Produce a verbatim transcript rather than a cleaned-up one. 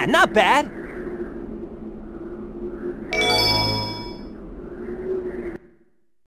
Yeah, not bad.